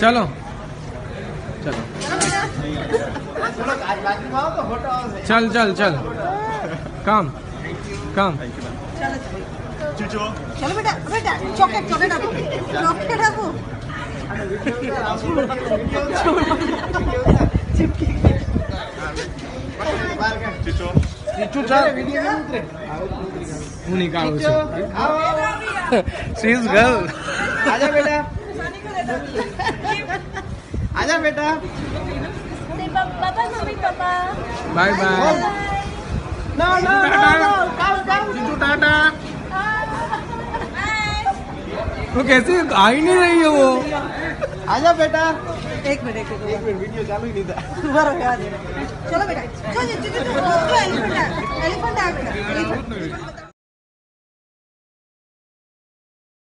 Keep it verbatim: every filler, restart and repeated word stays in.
चलो चलो चल चल चल काम काम चलो बेटा बेटा चॉकलेट चॉकलेट आपको चॉकलेट आपको चिचू चल मुनी का शी इज गर्ल आजा बेटा आजा बेटा पापा मम्मी पापा bye bye no no no काम काम चिचू टाटा वो कैसे आ ही नहीं रही है वो आजा बेटा एक मिनट एक मिनट वीडियो चालू ही नहीं था दोबारा याद चलो बेटा चलो चिचू एलिफेंट एलिफेंट